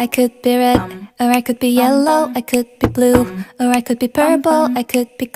I could be red, or I could be yellow, I could be blue, or I could be purple, I could be green.